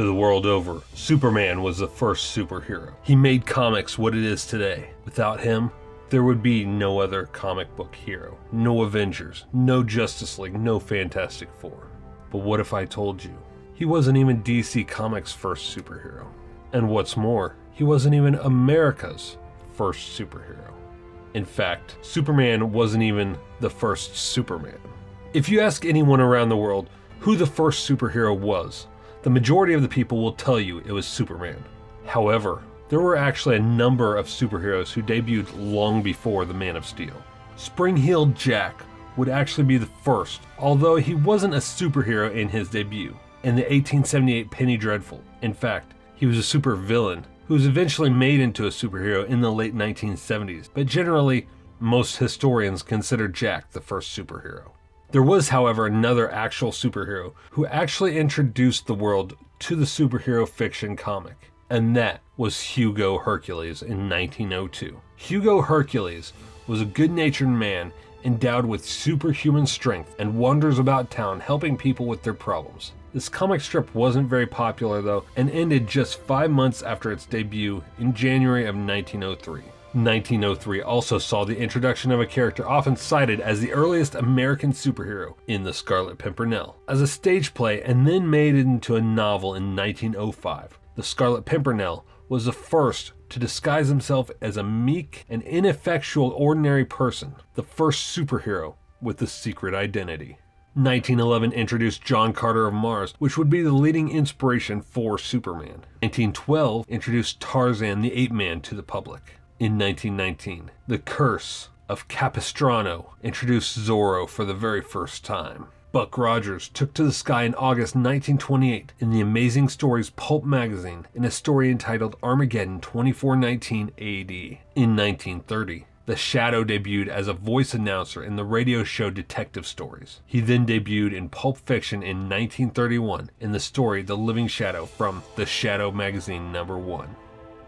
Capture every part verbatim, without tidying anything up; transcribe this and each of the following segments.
to the world over, Superman was the first superhero. He made comics what it is today. Without him, there would be no other comic book hero, no Avengers, no Justice League, no Fantastic Four. But what if I told you, he wasn't even D C Comics' first superhero. And what's more, he wasn't even America's first superhero. In fact, Superman wasn't even the first Superman. If you ask anyone around the world who the first superhero was, the majority of the people will tell you it was Superman. However, there were actually a number of superheroes who debuted long before the Man of Steel. Spring-heeled Jack would actually be the first, although he wasn't a superhero in his debut, in the eighteen seventy-eight Penny Dreadful. In fact, he was a supervillain who was eventually made into a superhero in the late nineteen seventies, but generally, most historians consider Jack the first superhero. There was, however, another actual superhero who actually introduced the world to the superhero fiction comic, and that was Hugo Hercules in nineteen oh two. Hugo Hercules was a good-natured man endowed with superhuman strength and wanders about town helping people with their problems. This comic strip wasn't very popular though, and ended just five months after its debut in January of nineteen oh three. nineteen oh three also saw the introduction of a character often cited as the earliest American superhero in The Scarlet Pimpernel, as a stage play and then made into a novel in nineteen oh five. The Scarlet Pimpernel was the first to disguise himself as a meek and ineffectual ordinary person, the first superhero with a secret identity. nineteen eleven introduced John Carter of Mars, which would be the leading inspiration for Superman. nineteen twelve introduced Tarzan the Ape Man to the public. In nineteen nineteen, The Curse of Capistrano introduced Zorro for the very first time. Buck Rogers took to the sky in August nineteen twenty-eight in the Amazing Stories pulp magazine in a story entitled Armageddon twenty-four nineteen A D. In nineteen thirty, The Shadow debuted as a voice announcer in the radio show Detective Stories. He then debuted in Pulp Fiction in nineteen thirty-one in the story The Living Shadow from The Shadow Magazine number one.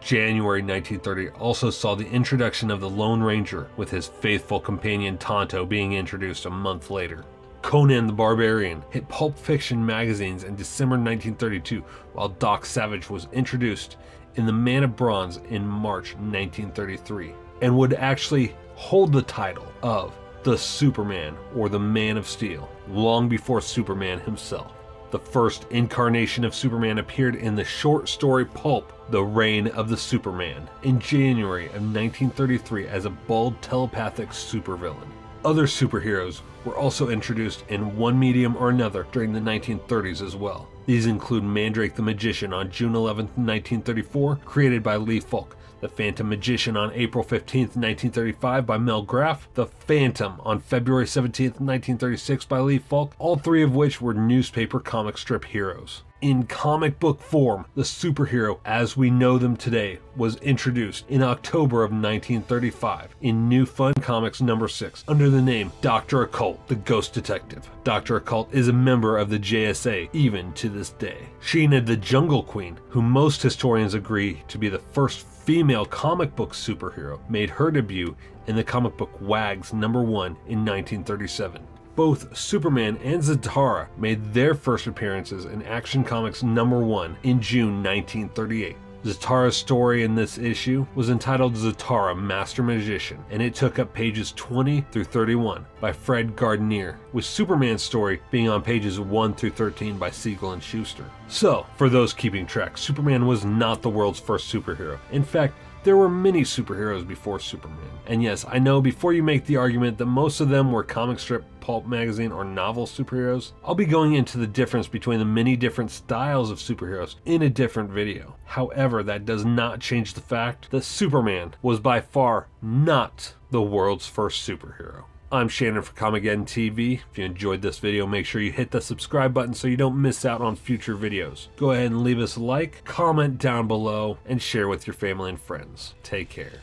January nineteen thirty also saw the introduction of the Lone Ranger, with his faithful companion Tonto being introduced a month later. Conan the Barbarian hit Pulp Fiction magazines in December nineteen thirty-two, while Doc Savage was introduced in The Man of Bronze in March nineteen thirty-three. And would actually hold the title of the Superman or the Man of Steel long before Superman himself. The first incarnation of Superman appeared in the short story pulp The Reign of the Superman in January of nineteen thirty-three as a bald telepathic supervillain. Other superheroes were also introduced in one medium or another during the nineteen thirties as well. These include Mandrake the Magician on June eleventh, nineteen thirty-four, created by Lee Falk, The Phantom Magician on April fifteenth, nineteen thirty-five by Mel Graff, The Phantom on February seventeenth, nineteen thirty-six by Lee Falk, all three of which were newspaper comic strip heroes. In comic book form, the superhero as we know them today was introduced in October of nineteen thirty-five in New Fun Comics number six under the name Doctor Occult, the Ghost Detective. Doctor Occult is a member of the J S A even to this day. Sheena the Jungle Queen, who most historians agree to be the first female comic book superhero, made her debut in the comic book Wags number one in nineteen thirty-seven. Both Superman and Zatara made their first appearances in Action Comics number one in June nineteen thirty-eight. Zatara's story in this issue was entitled Zatara Master Magician, and it took up pages twenty through thirty-one by Fred Gardiner, with Superman's story being on pages one through thirteen by Siegel and Schuster. So, for those keeping track, Superman was not the world's first superhero. In fact, there were many superheroes before Superman. And yes, I know before you make the argument that most of them were comic strip, pulp magazine, or novel superheroes, I'll be going into the difference between the many different styles of superheroes in a different video. However, that does not change the fact that Superman was by far not the world's first superhero. I'm Shannon for Comageddon T V. If you enjoyed this video, make sure you hit the subscribe button so you don't miss out on future videos. Go ahead and leave us a like, comment down below, and share with your family and friends. Take care.